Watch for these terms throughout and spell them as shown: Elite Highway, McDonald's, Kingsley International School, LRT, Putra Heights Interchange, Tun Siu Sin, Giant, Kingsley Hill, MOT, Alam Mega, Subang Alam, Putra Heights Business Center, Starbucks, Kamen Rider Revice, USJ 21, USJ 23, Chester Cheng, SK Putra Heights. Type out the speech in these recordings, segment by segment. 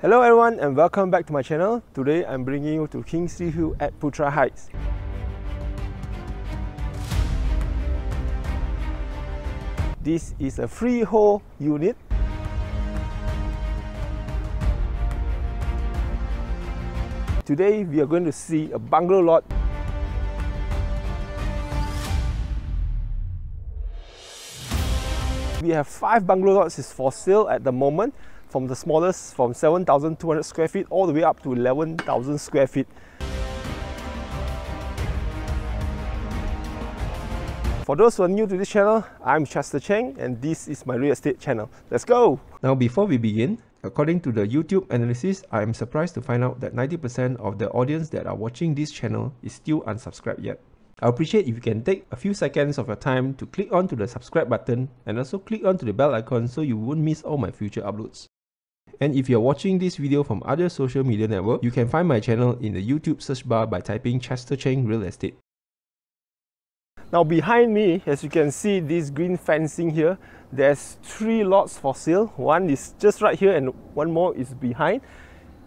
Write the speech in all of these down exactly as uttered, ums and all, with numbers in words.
Hello everyone and welcome back to my channel. Today I'm bringing you to Kingsley Hill at Putra Heights. This is a freehold unit. Today we are going to see a bungalow lot. We have five bungalow lots is for sale at the moment, from the smallest, from seven thousand two hundred square feet all the way up to eleven thousand square feet. For those who are new to this channel, I'm Chester Cheng and this is my real estate channel. Let's go! Now before we begin, according to the YouTube analysis, I am surprised to find out that ninety percent of the audience that are watching this channel is still unsubscribed yet. I appreciate if you can take a few seconds of your time to click on to the subscribe button and also click on to the bell icon so you won't miss all my future uploads. And if you're watching this video from other social media network, you can find my channel in the YouTube search bar by typing Chester Cheng Real Estate. Now behind me, as you can see this green fencing here, there's three lots for sale. One is just right here and one more is behind.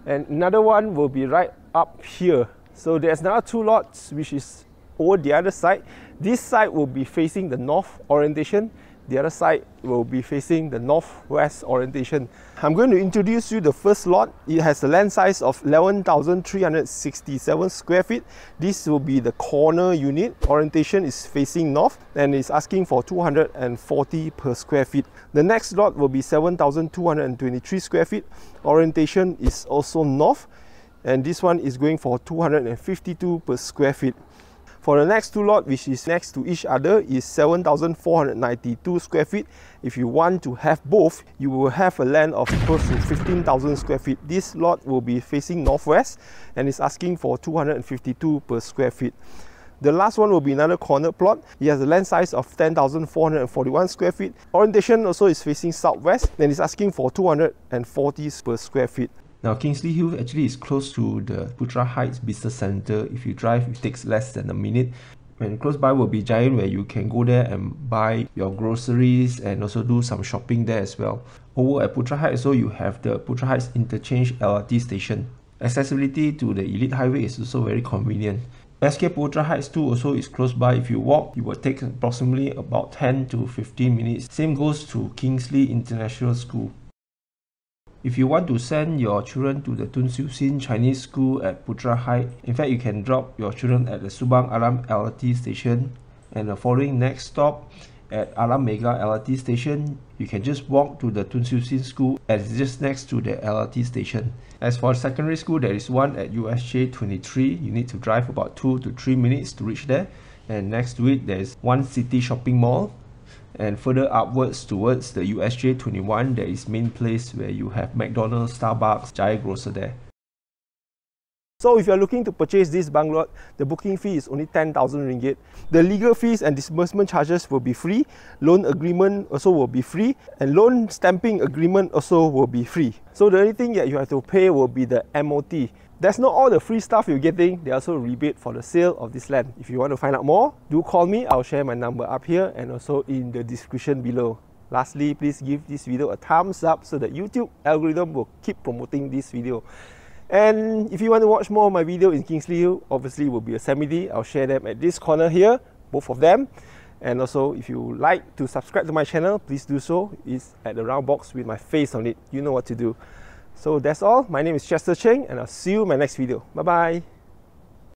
And another one will be right up here. So there's now two lots which is over the other side. This side will be facing the north orientation, the other side will be facing the northwest orientation. I'm going to introduce you the first lot. It has a land size of eleven thousand three hundred sixty-seven square feet. This will be the corner unit. Orientation is facing north and is asking for two hundred forty per square feet. The next lot will be seven thousand two hundred twenty-three square feet. Orientation is also north and this one is going for two hundred fifty-two per square feet. For the next two lots, which is next to each other, is seven thousand four hundred ninety-two square feet. If you want to have both, you will have a land of close to fifteen thousand square feet. This lot will be facing northwest and is asking for two hundred fifty-two per square feet. The last one will be another corner plot. It has a land size of ten thousand four hundred forty-one square feet. Orientation also is facing southwest and is asking for two hundred forty per square feet. Now Kingsley Hill actually is close to the Putra Heights Business Center. If you drive, it takes less than a minute. And close by will be Giant, where you can go there and buy your groceries and also do some shopping there as well. Over at Putra Heights, so you have the Putra Heights Interchange L R T station. Accessibility to the Elite Highway is also very convenient. S K Putra Heights too also is close by. If you walk, it will take approximately about ten to fifteen minutes. Same goes to Kingsley International School. If you want to send your children to the Tun Siu Sin Chinese School at Putra Heights, in fact you can drop your children at the Subang Alam L R T station and the following next stop at Alam Mega L R T station. You can just walk to the Tun Siu Sin School as it's just next to the L R T station. As for secondary school, there is one at U S J twenty-three. You need to drive about two to three minutes to reach there, and next to it there is one city shopping mall. And further upwards towards the U S J twenty-one, there is main place where you have McDonald's, Starbucks, Giant grocer there. So if you are looking to purchase this bungalow, the booking fee is only ten thousand ringgit. The legal fees and disbursement charges will be free. Loan agreement also will be free. And loan stamping agreement also will be free. So the only thing that you have to pay will be the M O T. That's not all the free stuff you're getting. There's also a rebate for the sale of this land. If you want to find out more, do call me. I'll share my number up here and also in the description below. Lastly, please give this video a thumbs up so that YouTube algorithm will keep promoting this video. And if you want to watch more of my video in Kingsley Hill, obviously it will be a Yosemite. I'll share them at this corner here, both of them. And also, if you like to subscribe to my channel, please do so. It's at the round box with my face on it. You know what to do. So that's all. My name is Chester Cheng and I'll see you in my next video. Bye-bye.